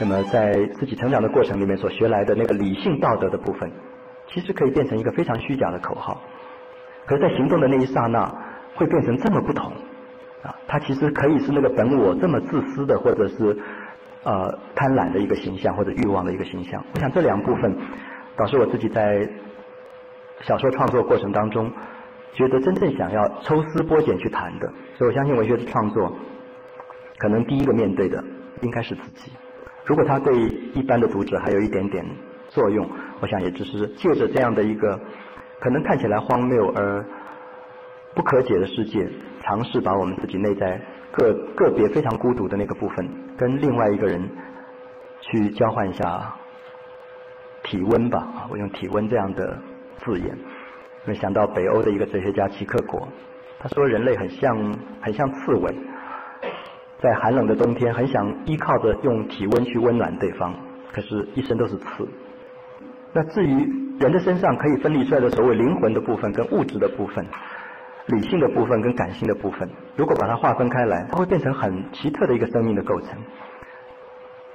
那么在自己成长的过程里面所学来的那个理性道德的部分，其实可以变成一个非常虚假的口号。可是，在行动的那一刹那，会变成这么不同啊！它其实可以是那个本我这么自私的，或者是贪婪的一个形象，或者欲望的一个形象。我想这两部分，导致我自己在小说创作过程当中，觉得真正想要抽丝剥茧去谈的。所以我相信文学的创作，可能第一个面对的应该是自己。如果他对一般的读者还有一点点作用，我想也只是借着这样的一个可能看起来荒谬而不可解的世界，尝试把我们自己内在个别非常孤独的那个部分，跟另外一个人去交换一下体温吧。我用体温这样的字眼，因为想到北欧的一个哲学家齐克果，他说人类很像刺猬。在寒冷的冬天，很想依靠着用体温去温暖对方，可是一身都是刺。那至于人的身上可以分离出来的所谓灵魂的部分跟物质的部分，理性的部分跟感性的部分，如果把它划分开来，它会变成很奇特的一个生命的构成。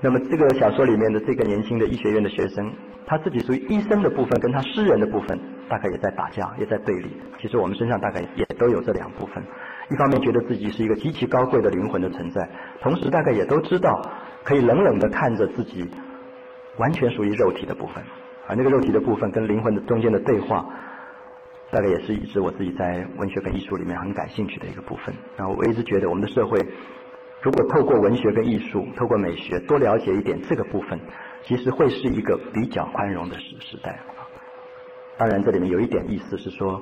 那么这个小说里面的这个年轻的医学院的学生，他自己属于医生的部分跟他诗人的部分大概也在打架，也在对立。其实我们身上大概也都有这两部分，一方面觉得自己是一个极其高贵的灵魂的存在，同时大概也都知道可以冷冷地看着自己完全属于肉体的部分，而那个肉体的部分跟灵魂的中间的对话，大概也是一直我自己在文学跟艺术里面很感兴趣的一个部分。然后我一直觉得我们的社会如果透过文学跟艺术，透过美学多了解一点这个部分，其实会是一个比较宽容的时代。当然这里面有一点意思是说，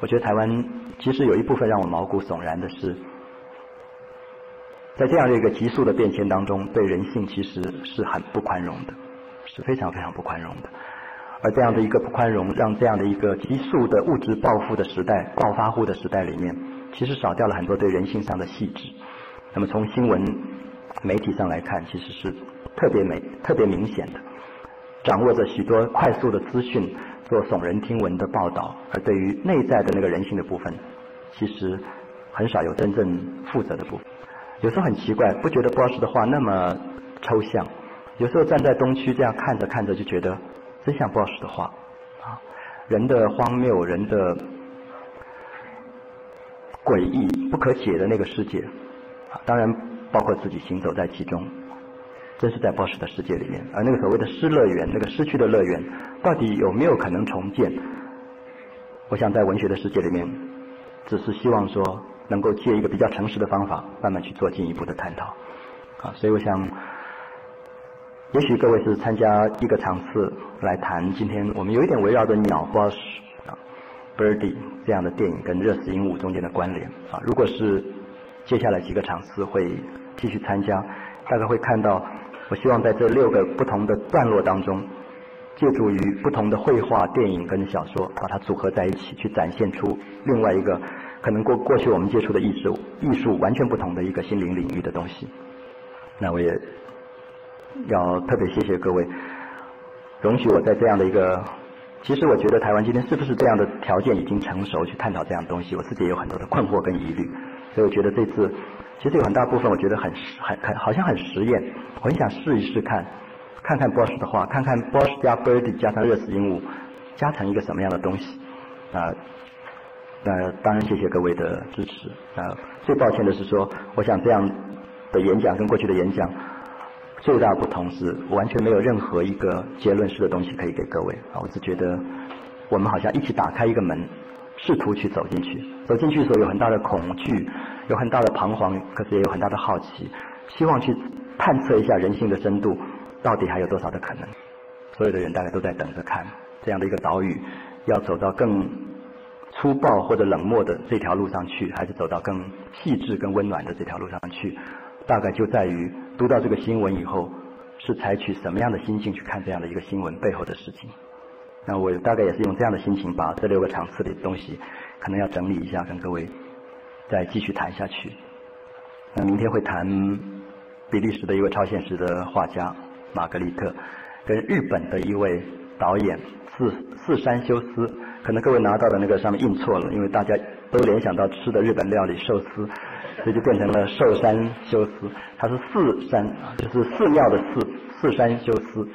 我觉得台湾其实有一部分让我毛骨悚然的是，在这样的一个急速的变迁当中，对人性其实是很不宽容的，是非常非常不宽容的。而这样的一个不宽容，让这样的一个急速的物质暴富的时代，暴发户的时代里面，其实少掉了很多对人性上的细致。那么从新闻媒体上来看，其实是特别明显的，掌握着许多快速的资讯，做耸人听闻的报道，而对于内在的那个人性的部分，其实很少有真正负责的部分。有时候很奇怪，不觉得 Bosch 的话那么抽象，有时候站在东区这样看着看着就觉得真像 Bosch 的话啊，人的荒谬，人的诡异，不可解的那个世界。当然包括自己行走在其中，真是在 Bosch 的世界里面。而那个所谓的失乐园，那个失去的乐园到底有没有可能重建，我想在文学的世界里面只是希望说能够借一个比较诚实的方法慢慢去做进一步的探讨啊。所以我想也许各位是参加一个场次来谈，今天我们有一点围绕着鸟 Bosch、Birdy 这样的电影跟热死鹦鹉中间的关联啊。如果是接下来几个场次会继续参加，大概会看到我希望在这6个不同的段落当中，借助于不同的绘画、电影跟小说，把它组合在一起，去展现出另外一个可能过去我们接触的艺术完全不同的一个心灵领域的东西。那我也要特别谢谢各位容许我在这样的一个，其实我觉得台湾今天是不是这样的条件已经成熟去探讨这样的东西，我自己也有很多的困惑跟疑虑。所以我觉得这次其实有很大部分我觉得好像很实验，我很想试一试看看 Bosch 的话，看看 Bosch 加 Birdy 加上热死鹦鹉加成一个什么样的东西啊。当然谢谢各位的支持啊。最抱歉的是说，我想这样的演讲跟过去的演讲最大不同是我完全没有任何一个结论式的东西可以给各位啊。我只觉得我们好像一起打开一个门，试图去走进去的时候有很大的恐惧，有很大的彷徨，可是也有很大的好奇，希望去探测一下人性的深度到底还有多少的可能。所有的人大概都在等着看这样的一个岛屿要走到更粗暴或者冷漠的这条路上去，还是走到更细致跟温暖的这条路上去，大概就在于读到这个新闻以后是采取什么样的心境去看这样的一个新闻背后的事情。那我大概也是用这样的心情把这6个场次里的东西可能要整理一下，跟各位再继续谈下去。那明天会谈比利时的一位超现实的画家玛格丽特，跟日本的一位导演四山修斯，可能各位拿到的那个上面印错了，因为大家都联想到吃的日本料理寿司，所以就变成了寿山修斯。它是四山，就是寺庙的四山修斯。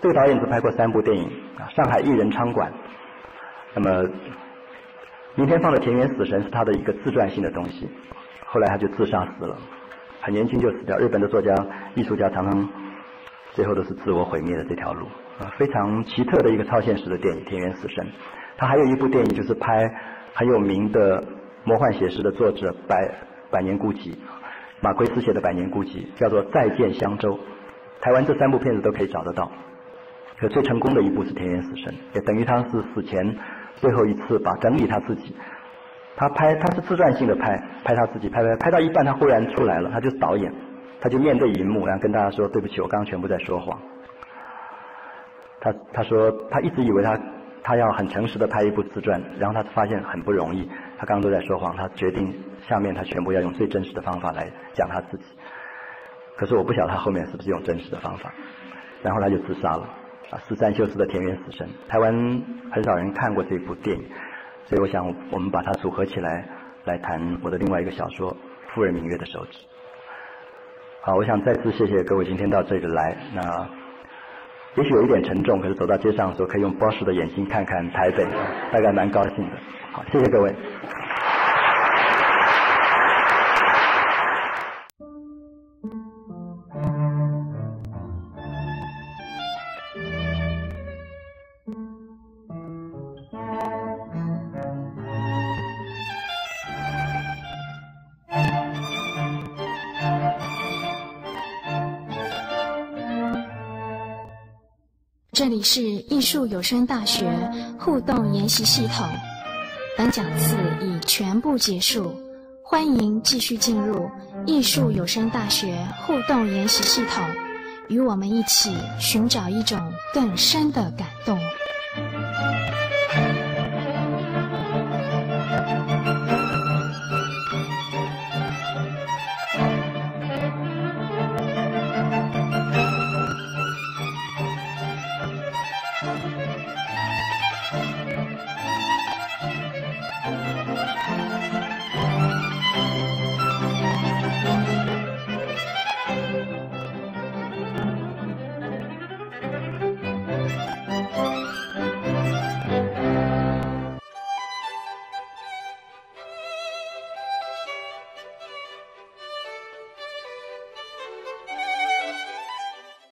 这个导演只拍过3部电影，《上海艺人娼馆》，那么明天放的《田园死神》是他的一个自传性的东西，后来他就自杀死了，很年轻就死掉。日本的作家、艺术家常常最后都是自我毁灭的这条路。非常奇特的一个超现实的电影《田园死神》，他还有一部电影就是拍很有名的魔幻写实的作者百年孤寂，马奎斯写的《百年孤寂》，叫做《再见香洲》。台湾这3部片子都可以找得到，可最成功的一部是《田园死神》，也等于他是死前最后一次把整理他自己。他是自传性的拍他自己，拍到一半他忽然出来了，他就是导演，他就面对荧幕，然后跟大家说：“对不起，我刚刚全部在说谎。”他说他一直以为他要很诚实的拍一部自传，然后他发现很不容易，他刚刚都在说谎，他决定下面他全部要用最真实的方法来讲他自己。可是我不晓得他后面是不是用真实的方法，然后他就自杀了。四山修斯的《田园死神》，台湾很少人看过这部电影，所以我想我们把它组合起来来谈我的另外一个小说《富人明月的手指》。好，我想再次谢谢各位今天到这里来。那也许有一点沉重，可是走到街上的时候可以用 Bosch 的眼睛看看台北，大概蛮高兴的。好，谢谢各位。这里是艺术有声大学互动研习系统，本讲次已全部结束，欢迎继续进入艺术有声大学互动研习系统，与我们一起寻找一种更深的感动。